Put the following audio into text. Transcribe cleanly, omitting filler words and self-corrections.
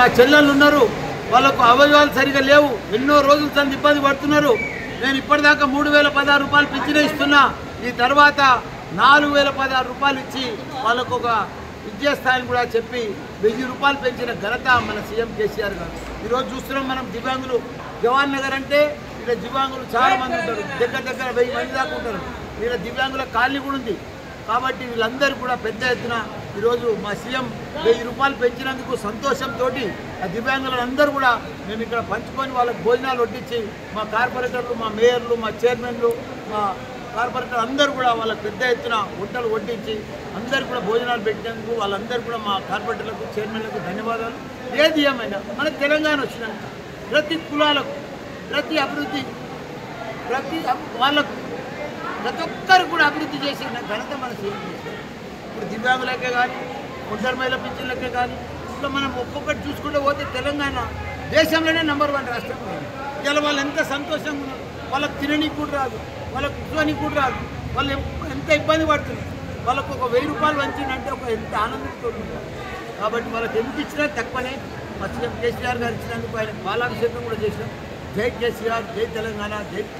నా చెల్లెలు ఉన్నారు వాళ్ళకు అవయవాలు సరిగా లేవు ఎన్నో రోజులు సంధి ఇబ్బంది పడుతున్నారు నేను ఇప్పటిదాకా 3016 రూపాయలు పిచ్చినే ఇస్తున్నా ఈ తర్వాత 4016 రూపాయలు ఇచ్చి వాళ్ళకు ఒక విద్యా స్థాయిని కూడా చెప్పి 1000 రూపాయలు పెంచిన ఘనత మన సీఎం కేసీఆర్ గారు ఈ రోజు చూస్తున్నాం మనం దివ్యాంగులు జవాన్ నగర్ అంటే ఇక్కడ దివ్యాంగులు చాలా మంది ఉంటారు దగ్గర దగ్గర 1000 మంది దాకా ఉంటారు ఇక్కడ దివ్యాంగుల కాలనీ కూడా ఉంది కాబట్టి వీళ్ళందరూ కూడా పెద్ద ఎత్తున ఈ రోజు మా సీఎం 1000 రూపాయలు పెంచినందుకు సంతోషంతోటి ఆ దివ్యాంగులందరూ కూడా మేము ఇక్కడ పంచుకొని వాళ్ళకి భోజనాలు వడ్డించి మా కార్పొరేటర్లు మా మేయర్లు మా చైర్మన్లు మా కార్పొరేటర్ అందరూ కూడా వాళ్ళకి పెద్ద ఎత్తున వంటలు వడ్డించి అందరూ కూడా భోజనాలు పెట్టినందుకు వాళ్ళందరూ కూడా మా కార్పొరేటర్లకు చైర్మన్లకు ధన్యవాదాలు ఏది ఏమైనా మన తెలంగాణ వచ్చినాక ప్రతి కులాలకు ప్రతి అభివృద్ధి ప్రతి వాళ్ళకు ప్రతి ఒక్కరు కూడా అభివృద్ధి చేసిన ఘనత మన సీఎం చేశారు ఇప్పుడు దివ్యాంగులకే కానీ ఒంటరి మహిళ పింఛన్లకే కానీ ఇట్లా మనం ఒక్కొక్కటి చూసుకుంటూ పోతే తెలంగాణ దేశంలోనే #1 రాష్ట్రం ఇలా వాళ్ళు ఎంత సంతోషంగా ఉన్నారు వాళ్ళకు తిననీకి కూడా రాదు వాళ్ళకు కూర్చోనికి కూడా రాదు వాళ్ళు ఎంత ఇబ్బంది పడుతున్నారు వాళ్ళకు ఒక 1000 రూపాయలు వంచిందంటే ఒక ఎంత ఆనందంతో ఉంటారు కాబట్టి వాళ్ళకి ఎందుకు ఇచ్చినా తక్కువనే మా సీఎం కేసీఆర్ గారు ఇచ్చినందుకు ఆయనకు బాలాభిషేకం కూడా చేసినాం జై కేసీఆర్ జై తెలంగాణ జై